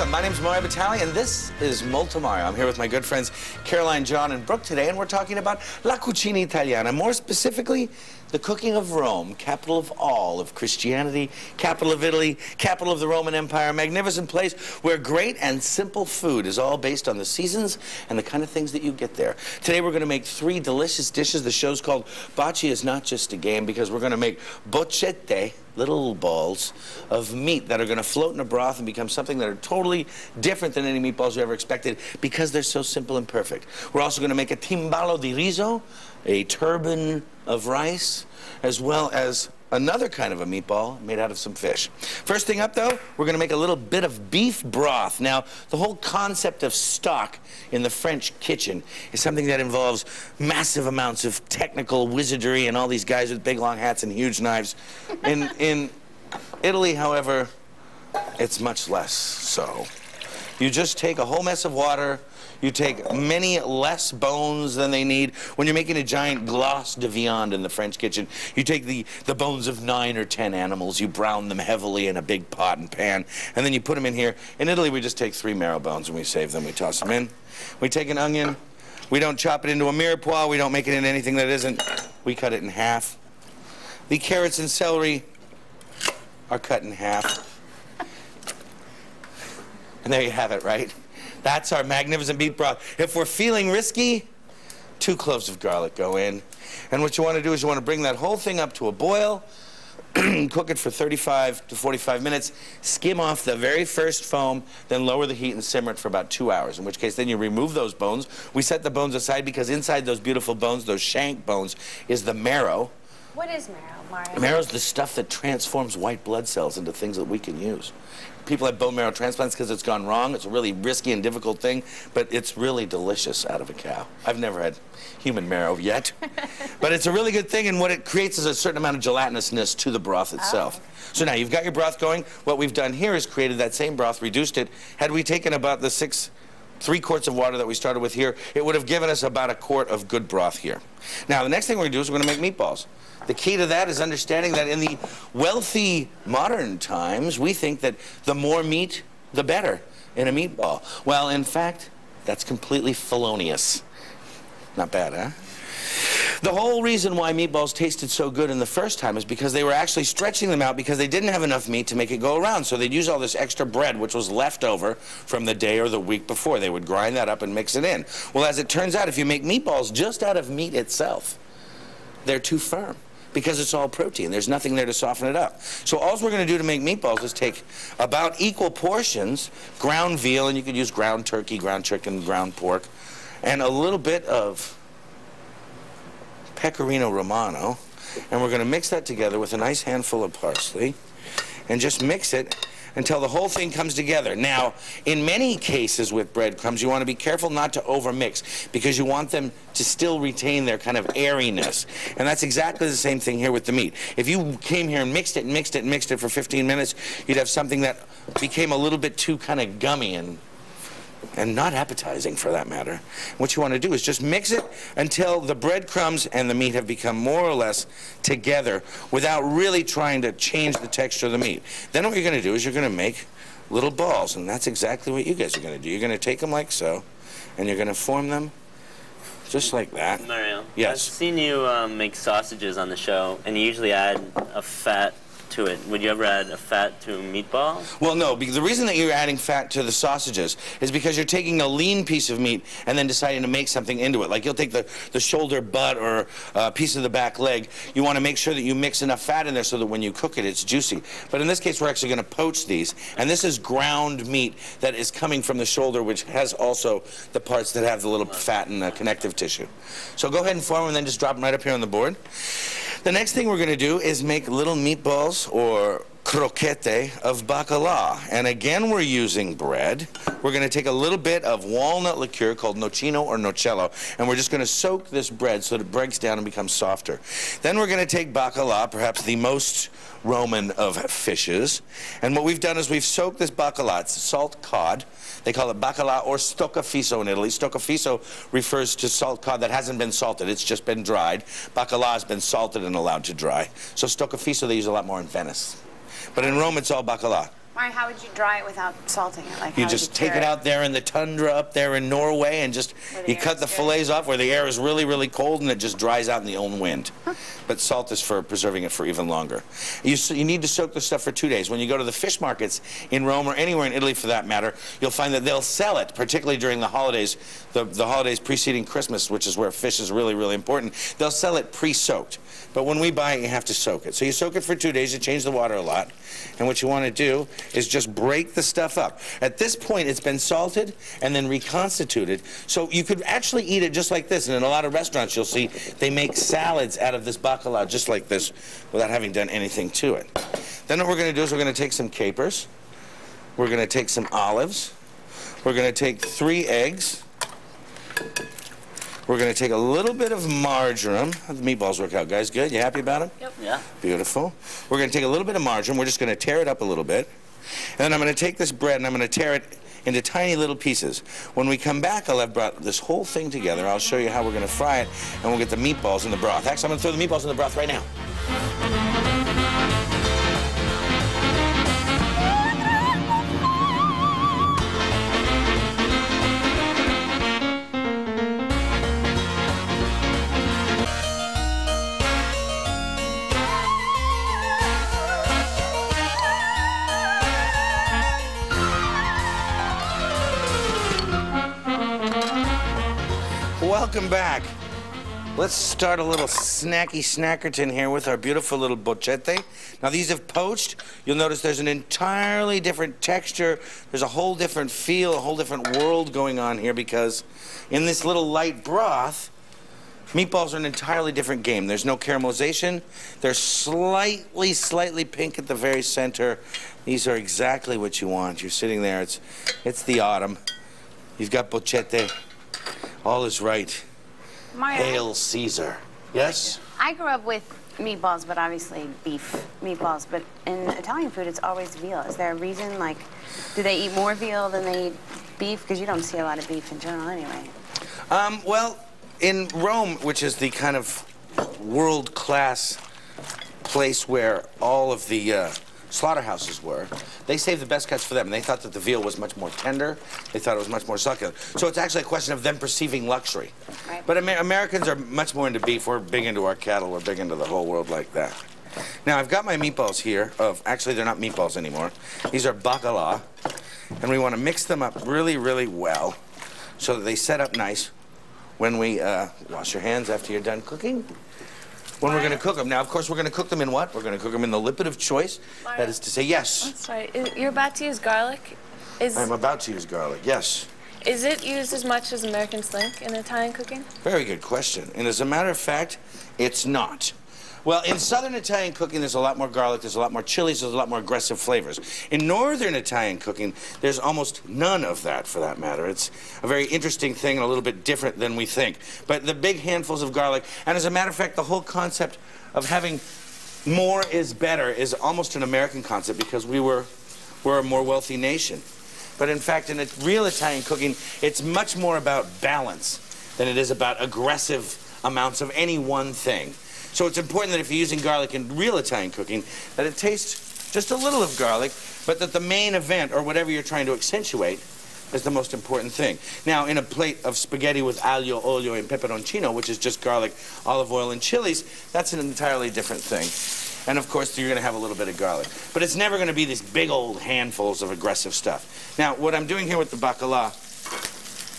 welcome. My name's Mario Batali, and this is Molto Mario. I'm here with my good friends Caroline, John, and Brooke today, and we're talking about La Cucina Italiana, more specifically, the cooking of Rome, capital of all of Christianity, capital of Italy, capital of the Roman Empire, a magnificent place where great and simple food is all based on the seasons and the kind of things that you get there. Today, we're going to make three delicious dishes. The show's called Bocce is Not Just a Game, because we're going to make bocette, little balls of meat that are going to float in a broth and become something that are totally different than any meatballs you ever expected because they're so simple and perfect. We're also going to make a timbalo di riso, a turban of rice, as well as another kind of a meatball made out of some fish. First thing up, though, we're going to make a little bit of beef broth. Now, the whole concept of stock in the French kitchen is something that involves massive amounts of technical wizardry and all these guys with big, long hats and huge knives. In Italy, however, it's much less so. You just take a whole mess of water. You take many less bones than they need. When you're making a giant gloss de viande in the French kitchen, you take the bones of 9 or 10 animals, you brown them heavily in a big pot and pan, and then you put them in here. In Italy, we just take 3 marrow bones and we save them, we toss them in. We take an onion, we don't chop it into a mirepoix, we don't make it into anything that isn't. We cut it in half. The carrots and celery are cut in half. And there you have it, right? That's our magnificent beef broth. If we're feeling risky, 2 cloves of garlic go in. And what you want to do is you want to bring that whole thing up to a boil, cook it for 35 to 45 minutes, skim off the very first foam, then lower the heat and simmer it for about 2 hours, in which case then you remove those bones. We set the bones aside because inside those beautiful bones, those shank bones, is the marrow. What is marrow, Mario? Marrow's the stuff that transforms white blood cells into things that we can use. People have bone marrow transplants because it's gone wrong. It's a really risky and difficult thing, but it's really delicious out of a cow. I've never had human marrow yet, but it's a really good thing, and what it creates is a certain amount of gelatinousness to the broth itself. Oh. So now you've got your broth going. What we've done here is created that same broth, reduced it. Had we taken about the 3 quarts of water that we started with here, it would have given us about a quart of good broth here. Now, the next thing we're going to do is we're going to make meatballs. The key to that is understanding that in the wealthy modern times, we think that the more meat, the better in a meatball. Well, in fact, that's completely felonious. Not bad, huh? The whole reason why meatballs tasted so good in the first time is because they were actually stretching them out because they didn't have enough meat to make it go around. So they'd use all this extra bread, which was left over from the day or the week before. They would grind that up and mix it in. Well, as it turns out, if you make meatballs just out of meat itself, they're too firm because it's all protein. There's nothing there to soften it up. So all we're going to do to make meatballs is take about equal portions ground veal, and you could use ground turkey, ground chicken, ground pork, and a little bit of Pecorino Romano, and we're going to mix that together with a nice handful of parsley and just mix it until the whole thing comes together. Now, in many cases with breadcrumbs, you want to be careful not to overmix because you want them to still retain their kind of airiness. And that's exactly the same thing here with the meat. If you came here and mixed it and mixed it and mixed it for 15 minutes, you'd have something that became a little bit too kind of gummy and not appetizing, for that matter. What you want to do is just mix it until the breadcrumbs and the meat have become more or less together without really trying to change the texture of the meat. Then what you're going to do is you're going to make little balls, and that's exactly what you guys are going to do. You're going to take them like so, and you're going to form them just like that. Mario, yes. I've seen you make sausages on the show, and you usually add a fat to it. Would you ever add a fat to a meatball? Well, no, because the reason that you're adding fat to the sausages is because you're taking a lean piece of meat and then deciding to make something into it. Like you'll take the shoulder butt or a piece of the back leg. You want to make sure that you mix enough fat in there so that when you cook it, it's juicy. But in this case, we're actually going to poach these. And this is ground meat that is coming from the shoulder, which has also the parts that have the little fat and the connective tissue. So go ahead and form them and then just drop them right up here on the board. The next thing we're going to do is make little meatballs or croquette of bacalao. And again, we're using bread. We're going to take a little bit of walnut liqueur called nocino or nocello, and we're just going to soak this bread so that it breaks down and becomes softer. Then we're going to take bacalao, perhaps the most Roman of fishes. And what we've done is we've soaked this bacalao. It's salt cod. They call it bacalao or stoccafisso in Italy. Stoccafisso refers to salt cod that hasn't been salted. It's just been dried. Bacalao has been salted and allowed to dry. So stoccafisso they use a lot more in Venice. But in Rome, it's all bacalao. Mario, how would you dry it without salting it? Like, you just take it out there in the tundra up there in Norway and just, you cut the fillets off where the air is really, really cold and it just dries out in the own wind. Huh. But salt is for preserving it for even longer. You need to soak the stuff for 2 days. When you go to the fish markets in Rome or anywhere in Italy for that matter, you'll find that they'll sell it, particularly during the holidays, the holidays preceding Christmas, which is where fish is really, really important. They'll sell it pre-soaked. But when we buy it, you have to soak it. So you soak it for 2 days, you change the water a lot. And what you want to do is just break the stuff up. At this point, it's been salted and then reconstituted. So you could actually eat it just like this. And in a lot of restaurants, you'll see they make salads out of this bacalao just like this without having done anything to it. Then what we're going to do is we're going to take some capers. We're going to take some olives. We're going to take 3 eggs. We're going to take a little bit of marjoram. The meatballs work out, guys. Good? You happy about them? Yep. Yeah. Beautiful. We're going to take a little bit of marjoram. We're just going to tear it up a little bit. And then I'm going to take this bread and I'm going to tear it into tiny little pieces. When we come back, I'll have brought this whole thing together. I'll show you how we're going to fry it, and we'll get the meatballs in the broth. Actually, I'm going to throw the meatballs in the broth right now. Welcome back. Let's start a little snacky snackerton here with our beautiful little bocchette. Now these have poached. You'll notice there's an entirely different texture. There's a whole different feel, a whole different world going on here because in this little light broth, meatballs are an entirely different game. There's no caramelization. They're slightly, slightly pink at the very center. These are exactly what you want. You're sitting there, it's the autumn. You've got bocchette. All is right. Hail Caesar. Yes? I grew up with meatballs, but obviously beef meatballs. But in Italian food, it's always veal. Is there a reason, like, do they eat more veal than they eat beef? Because you don't see a lot of beef in general anyway. Well, in Rome, which is the kind of world-class place where all of the slaughterhouses were, they saved the best cuts for them. And they thought that the veal was much more tender. They thought it was much more succulent. So it's actually a question of them perceiving luxury. Right. But Americans are much more into beef. We're big into our cattle. We're big into the whole world like that. Now, I've got my meatballs here. Actually, they're not meatballs anymore. These are bacalao. And we want to mix them up really, really well so that they set up nice when we wash your hands after you're done cooking. When we're going to cook them. Now, of course, we're going to cook them in what? We're going to cook them in the liquid of choice. That is to say, yes. I'm sorry. You're about to use garlic? I'm about to use garlic, yes. Is it used as much as Americans think in Italian cooking? Very good question. And as a matter of fact, it's not. Well, in southern Italian cooking, there's a lot more garlic, there's a lot more chilies, there's a lot more aggressive flavors. In northern Italian cooking, there's almost none of that, for that matter. It's a very interesting thing and a little bit different than we think. But the big handfuls of garlic, and as a matter of fact, the whole concept of having more is better is almost an American concept because we're a more wealthy nation. But in fact, in real Italian cooking, it's much more about balance than it is about aggressive amounts of any one thing. So it's important that if you're using garlic in real Italian cooking, that it tastes just a little of garlic, but that the main event, or whatever you're trying to accentuate, is the most important thing. Now, in a plate of spaghetti with aglio, olio, and peperoncino, which is just garlic, olive oil, and chilies, that's an entirely different thing. And, of course, you're going to have a little bit of garlic. But it's never going to be these big old handfuls of aggressive stuff. Now, what I'm doing here with the bacalao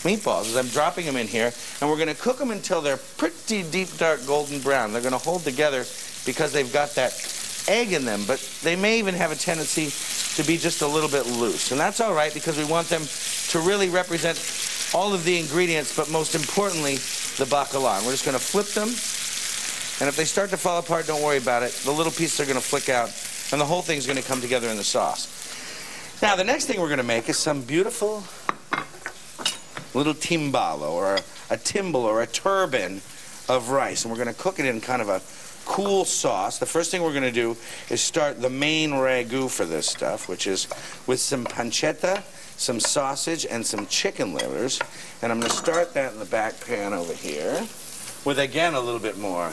meatballs is I'm dropping them in here, and we're going to cook them until they're pretty deep, dark, golden brown. They're going to hold together because they've got that egg in them, but they may even have a tendency to be just a little bit loose. And that's all right because we want them to really represent all of the ingredients, but most importantly, the bacalao. And we're just going to flip them, and if they start to fall apart, don't worry about it. The little pieces are going to flick out, and the whole thing's going to come together in the sauce. Now, the next thing we're going to make is some beautiful little timbalo, or a timbal, or a turban of rice. And we're going to cook it in kind of a cool sauce. The first thing we're going to do is start the main ragu for this stuff, which is with some pancetta, some sausage, and some chicken livers. And I'm going to start that in the back pan over here with, again, a little bit more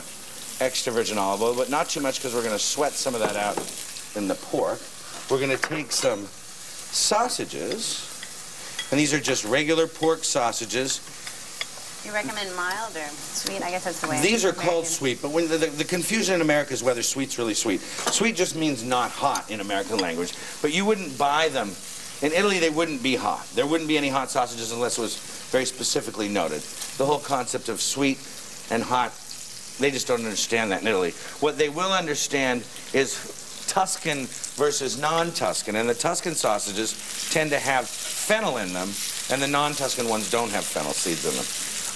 extra virgin olive oil, but not too much because we're going to sweat some of that out in the pork. We're going to take some sausages. And these are just regular pork sausages. You recommend mild or sweet? I guess that's the way. These are called sweet, but when the confusion in America is whether sweet's really sweet. Sweet just means not hot in American language, but you wouldn't buy them. In Italy, they wouldn't be hot. There wouldn't be any hot sausages unless it was very specifically noted. The whole concept of sweet and hot, they just don't understand that in Italy. What they will understand is Tuscan versus non-Tuscan, and the Tuscan sausages tend to have fennel in them, and the non-Tuscan ones don't have fennel seeds in them.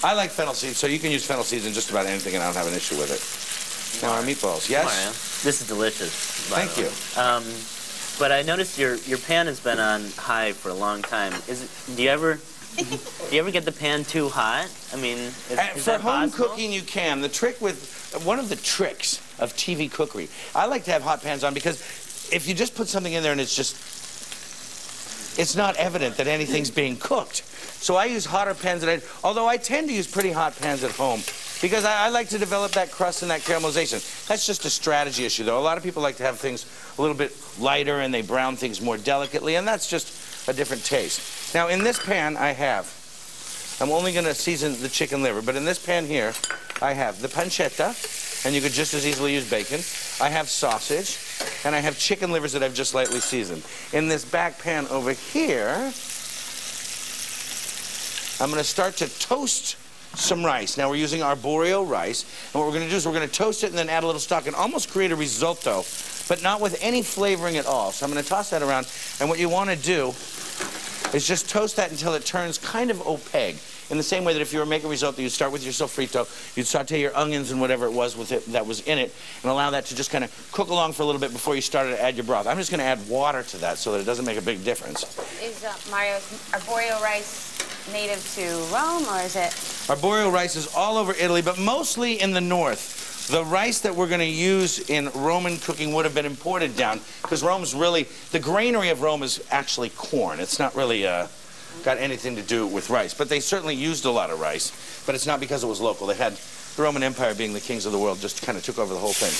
I like fennel seeds, so you can use fennel seeds in just about anything, and I don't have an issue with it. Now our meatballs, yes? Mario, this is delicious, by the way. Thank you. But I noticed your pan has been on high for a long time. Do you ever get the pan too hot? I mean, is that possible? For home cooking, you can. One of the tricks of TV cookery, I like to have hot pans on because if you just put something in there and it's not evident that anything's being cooked. So I use hotter pans, although I tend to use pretty hot pans at home because I like to develop that crust and that caramelization. That's just a strategy issue, though. A lot of people like to have things a little bit lighter and they brown things more delicately, and that's just a different taste. Now, in this pan, I'm only going to season the chicken liver, but in this pan here, I have the pancetta, and you could just as easily use bacon. I have sausage, and I have chicken livers that I've just lightly seasoned. In this back pan over here, I'm going to start to toast some rice. Now, we're using arborio rice, and what we're going to do is we're going to toast it and then add a little stock and almost create a risotto, but not with any flavoring at all. So I'm going to toss that around, and what you want to do is just toast that until it turns kind of opaque. In the same way that if you were making risotto, you'd start with your sofrito, you'd saute your onions and whatever it was with it that was in it, and allow that to just kind of cook along for a little bit before you started to add your broth. I'm just going to add water to that so that it doesn't make a big difference. Is Mario's arborio rice native to Rome, or is it? Arborio rice is all over Italy, but mostly in the north. The rice that we're going to use in Roman cooking would have been imported down, because Rome's really, the granary of Rome is actually corn. It's not really got anything to do with rice. But they certainly used a lot of rice, but it's not because it was local. They had the Roman Empire, being the kings of the world, just kind of took over the whole thing.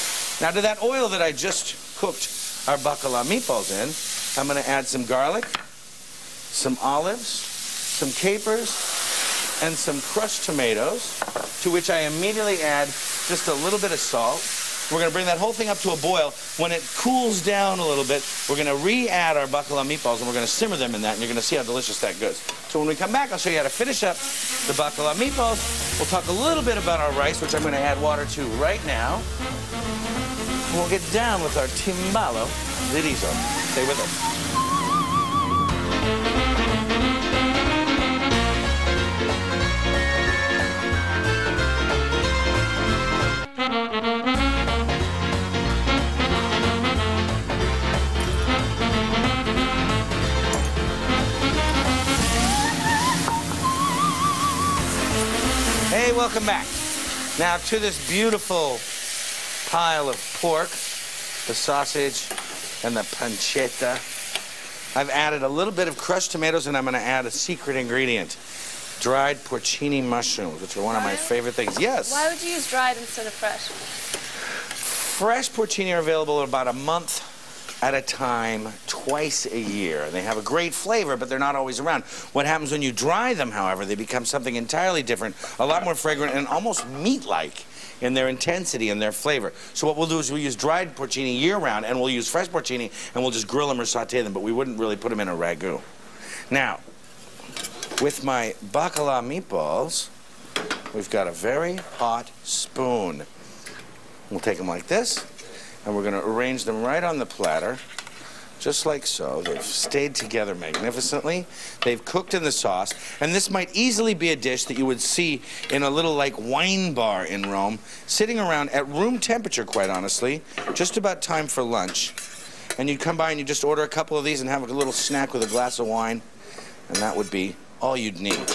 Now, to that oil that I just cooked our bacalao meatballs in, I'm going to add some garlic, some olives, some capers, and some crushed tomatoes, to which I immediately add just a little bit of salt. We're going to bring that whole thing up to a boil. When it cools down a little bit, we're going to re-add our bacalao meatballs, and we're going to simmer them in that, and you're going to see how delicious that goes. So when we come back, I'll show you how to finish up the bacalao meatballs. We'll talk a little bit about our rice, which I'm going to add water to right now. And we'll get down with our timbalo de riso. Stay with us. Welcome back. Now to this beautiful pile of pork, the sausage, and the pancetta. I've added a little bit of crushed tomatoes, and I'm going to add a secret ingredient, dried porcini mushrooms, which are one of my favorite things. Yes? Why would you use dried instead of fresh? Fresh porcini are available about a month at a time, twice a year. They have a great flavor, but they're not always around. What happens when you dry them, however, they become something entirely different, a lot more fragrant and almost meat-like in their intensity and their flavor. So what we'll do is we'll use dried porcini year-round, and we'll use fresh porcini, and we'll just grill them or saute them, but we wouldn't really put them in a ragu. Now, with my bacalao meatballs, we've got a very hot spoon. We'll take them like this, and we're going to arrange them right on the platter, just like so. They've stayed together magnificently. They've cooked in the sauce, and this might easily be a dish that you would see in a little, like, wine bar in Rome, sitting around at room temperature, quite honestly, just about time for lunch. And you'd come by and you just order a couple of these and have a little snack with a glass of wine, and that would be all you'd need.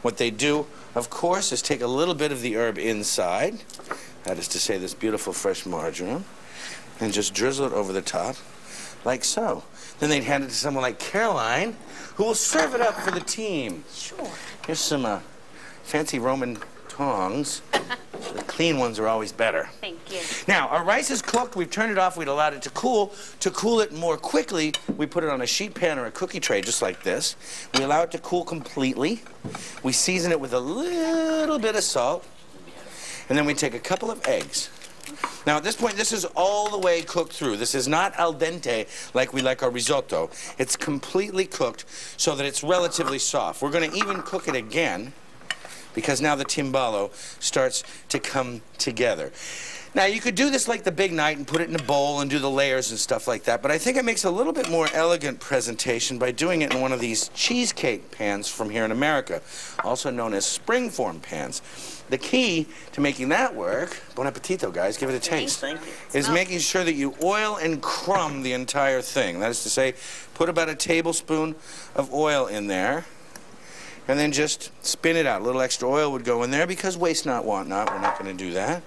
What they do, of course, is take a little bit of the herb inside, that is to say this beautiful fresh marjoram, and just drizzle it over the top, like so. Then they'd hand it to someone like Caroline, who will serve it up for the team. Sure. Here's some fancy Roman tongs. clean ones are always better. Thank you. Now, our rice is cooked. We've turned it off. We'd allowed it to cool. To cool it more quickly, we put it on a sheet pan or a cookie tray, just like this. We allow it to cool completely. We season it with a little bit of salt. And then we take a couple of eggs. Now, at this point, this is all the way cooked through. This is not al dente like we like our risotto. It's completely cooked so that it's relatively soft. We're going to even cook it again because now the timbalo starts to come together. Now, you could do this like the big night and put it in a bowl and do the layers and stuff like that, but I think it makes a little bit more elegant presentation by doing it in one of these cheesecake pans from here in America, also known as springform pans. The key to making that work, bon appetito, guys, give it a taste, is making sure that you oil and crumb the entire thing. That is to say, put about a tablespoon of oil in there, and then just spin it out. A little extra oil would go in there because waste not, want not. We're not going to do that.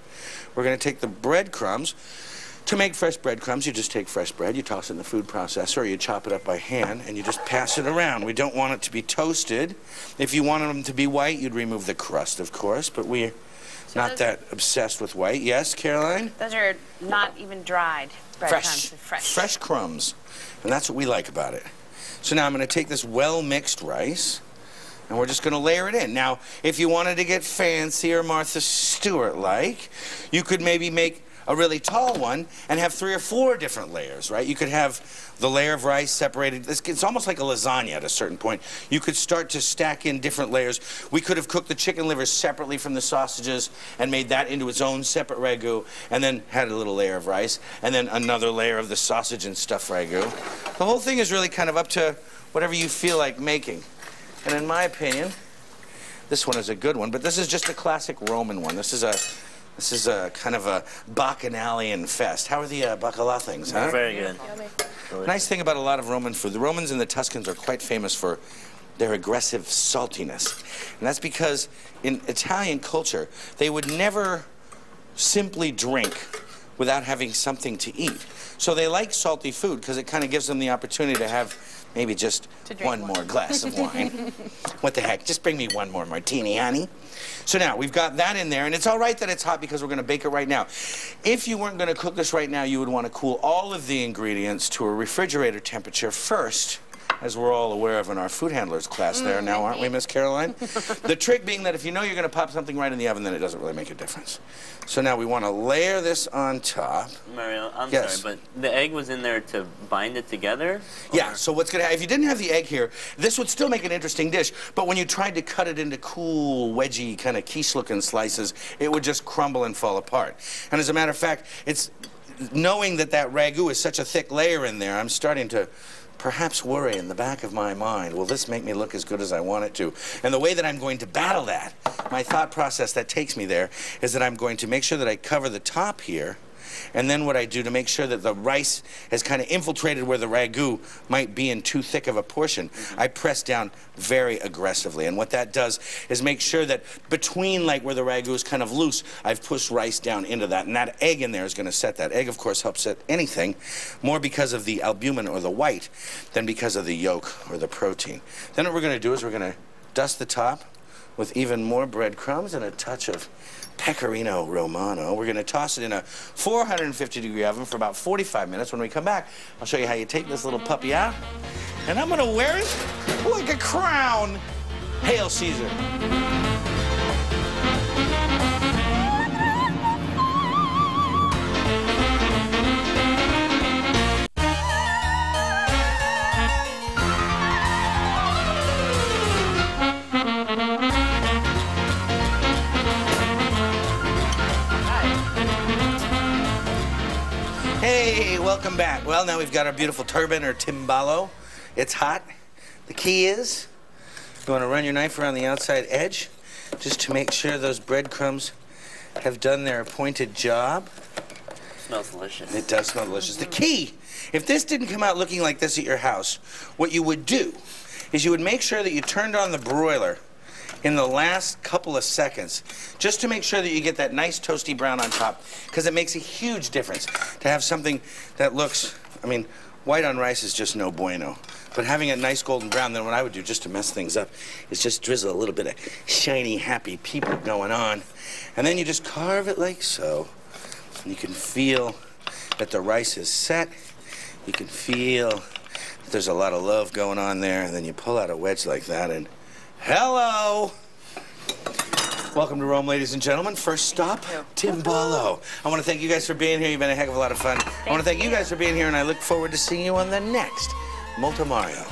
We're going to take the breadcrumbs. To make fresh breadcrumbs, you just take fresh bread, you toss it in the food processor, or you chop it up by hand, and you just pass it around. We don't want it to be toasted. If you wanted them to be white, you'd remove the crust, of course, but we're not that obsessed with white. Yes, Caroline? Those are not even dried breadcrumbs. Fresh. Fresh crumbs, and that's what we like about it. So now I'm going to take this well-mixed rice, and we're just going to layer it in. Now, if you wanted to get fancy or Martha Stewart-like, you could maybe make a really tall one and have 3 or 4 different layers, right? You could have the layer of rice separated. It's almost like a lasagna at a certain point. You could start to stack in different layers. We could have cooked the chicken liver separately from the sausages and made that into its own separate ragu, and then had a little layer of rice, and then another layer of the sausage and stuffed ragu. The whole thing is really kind of up to whatever you feel like making. And in my opinion, this one is a good one, but this is just a classic Roman one. This is a kind of a bacchanalian fest. How are the bacalao things, huh? Very good. Nice thing about a lot of Roman food, the Romans and the Tuscans are quite famous for their aggressive saltiness. And that's because in Italian culture, they would never simply drink without having something to eat. So they like salty food because it kind of gives them the opportunity to have maybe just one more glass of wine. What the heck, just bring me one more martini, honey. So now, we've got that in there, and it's all right that it's hot because we're gonna bake it right now. If you weren't gonna cook this right now, you would wanna cool all of the ingredients to a refrigerator temperature first, as we're all aware of in our food handlers class there now, aren't we, Miss Caroline? The trick being that if you know you're gonna pop something right in the oven, then it doesn't really make a difference. So now we wanna layer this on top. Mario, I'm sorry, but the egg was in there to bind it together? Yeah, so what's gonna happen, if you didn't have the egg here, this would still make an interesting dish, but when you tried to cut it into cool, wedgy, kind of quiche-looking slices, it would just crumble and fall apart. And as a matter of fact, it's knowing that that ragu is such a thick layer in there, I'm starting to perhaps worry in the back of my mind, will this make me look as good as I want it to? And the way that I'm going to battle that, my thought process that takes me there, is that I'm going to make sure that I cover the top here, and then what I do to make sure that the rice has kind of infiltrated where the ragu might be in too thick of a portion, I press down very aggressively. And what that does is make sure that between like where the ragu is kind of loose, I've pushed rice down into that. And that egg in there is going to set that. Egg, of course, helps set anything more because of the albumin or the white than because of the yolk or the protein. Then what we're going to do is we're going to dust the top with even more breadcrumbs and a touch of Pecorino Romano. We're gonna toss it in a 450-degree oven for about 45 minutes. When we come back, I'll show you how you take this little puppy out, and I'm gonna wear it like a crown. Hail Caesar. Welcome back. Well, now we've got our beautiful turban or timbalo. It's hot. The key is you want to run your knife around the outside edge just to make sure those breadcrumbs have done their appointed job. It smells delicious. It does smell delicious. The key, if this didn't come out looking like this at your house, what you would do is you would make sure that you turned on the broiler in the last couple of seconds, just to make sure that you get that nice toasty brown on top, because it makes a huge difference to have something that looks, I mean, White on rice is just no bueno. But having a nice golden brown, then what I would do just to mess things up is just drizzle a little bit of shiny, happy people going on. And then you just carve it like so. And you can feel that the rice is set. You can feel that there's a lot of love going on there. And then you pull out a wedge like that and hello! Welcome to Rome, ladies and gentlemen. First stop, Timbalo. I want to thank you guys for being here. You've been a heck of a lot of fun. I want to thank you guys for being here, and I look forward to seeing you on the next Molto Mario.